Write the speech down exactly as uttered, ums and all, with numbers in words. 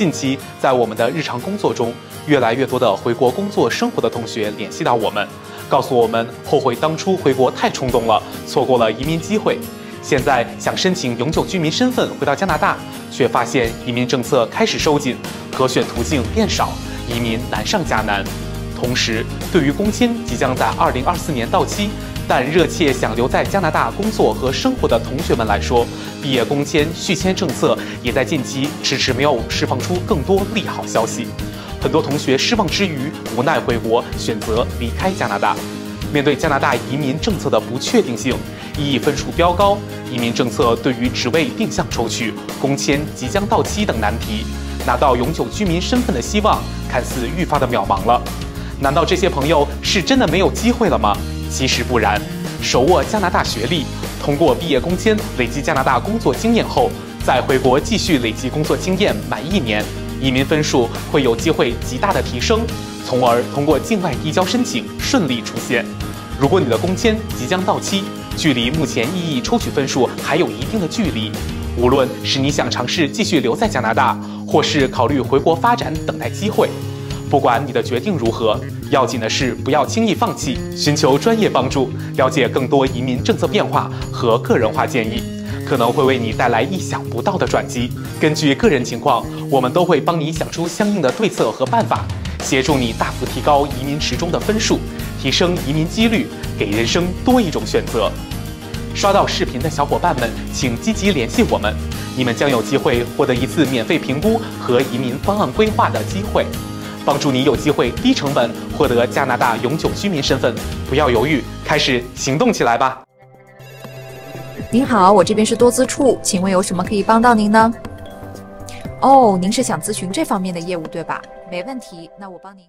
近期在我们的日常工作中，越来越多的回国工作生活的同学联系到我们，告诉我们后悔当初回国太冲动了，错过了移民机会。现在想申请永久居民身份回到加拿大，却发现移民政策开始收紧，可选途径变少，移民难上加难。同时，对于工签即将在二零二四年到期，但热切想留在加拿大工作和生活的同学们来说，毕业工签续签政策也在近期迟迟没有释放出更多利好消息。很多同学失望之余，无奈回国，选择离开加拿大。面对加拿大移民政策的不确定性，异议分数飙高，移民政策对于职位定向抽取、工签即将到期等难题，拿到永久居民身份的希望看似愈发的渺茫了。难道这些朋友是真的没有机会了吗？其实不然，手握加拿大学历，通过毕业工签累积加拿大工作经验后，再回国继续累积工作经验满一年，移民分数会有机会极大的提升，从而通过境外递交申请顺利出线。如果你的工签即将到期，距离目前异议抽取分数还有一定的距离，无论是你想尝试继续留在加拿大，或是考虑回国发展等待机会，不管你的决定如何，要紧的是不要轻易放弃，寻求专业帮助，了解更多移民政策变化和个人化建议，可能会为你带来意想不到的转机。根据个人情况，我们都会帮你想出相应的对策和办法，协助你大幅提高移民池中的分数，提升移民几率，给人生多一种选择。刷到视频的小伙伴们，请积极联系我们，你们将有机会获得一次免费评估和移民方案规划的机会。帮助你有机会低成本获得加拿大永久居民身份，不要犹豫，开始行动起来吧！您好，我这边是多资处，请问有什么可以帮到您呢？哦，您是想咨询这方面的业务对吧？没问题，那我帮您。